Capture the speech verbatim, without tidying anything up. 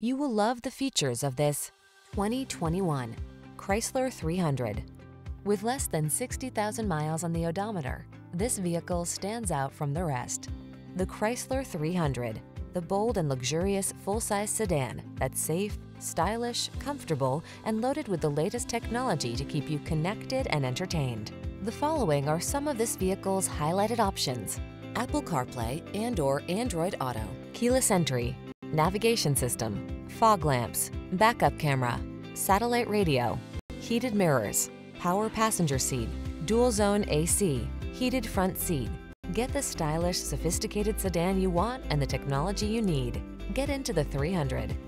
You will love the features of this twenty twenty-one Chrysler three hundred. With less than sixty thousand miles on the odometer, this vehicle stands out from the rest. The Chrysler three hundred, the bold and luxurious full-size sedan that's safe, stylish, comfortable, and loaded with the latest technology to keep you connected and entertained. The following are some of this vehicle's highlighted options: Apple CarPlay and or Android Auto, keyless entry, navigation system, fog lamps, backup camera, satellite radio, heated mirrors, power passenger seat, dual zone A C, heated front seat. Get the stylish, sophisticated sedan you want and the technology you need. Get into the three hundred.